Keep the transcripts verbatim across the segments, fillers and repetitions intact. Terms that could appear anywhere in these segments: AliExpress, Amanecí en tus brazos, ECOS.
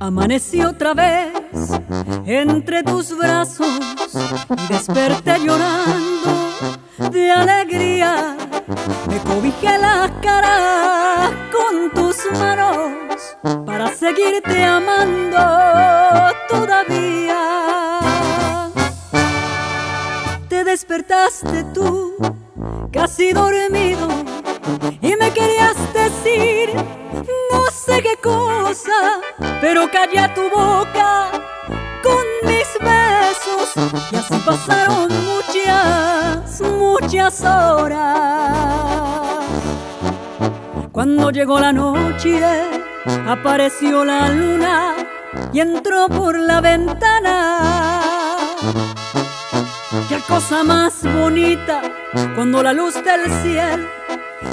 Amanecí otra vez entre tus brazos y desperté llorando de alegría. Me cobijé las caras con tus manos para seguirte amando todavía. Te despertaste tú, casi dormido, y me querías decir no sé qué cosa, pero callé tu boca con mis besos. Y así pasaron muchas, muchas horas. Cuando llegó la noche, apareció la luna y entró por la ventana. Qué cosa más bonita cuando la luz del cielo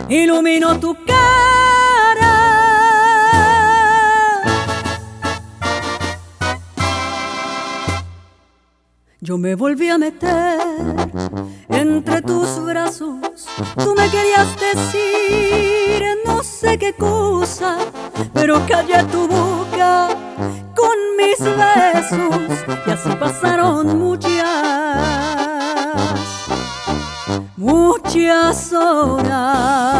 iluminó tu cara. Yo me volví a meter entre tus brazos. Tú me querías decir no sé qué cosa, pero callé tu boca con mis besos. Y así pasaron muchas, muchas horas.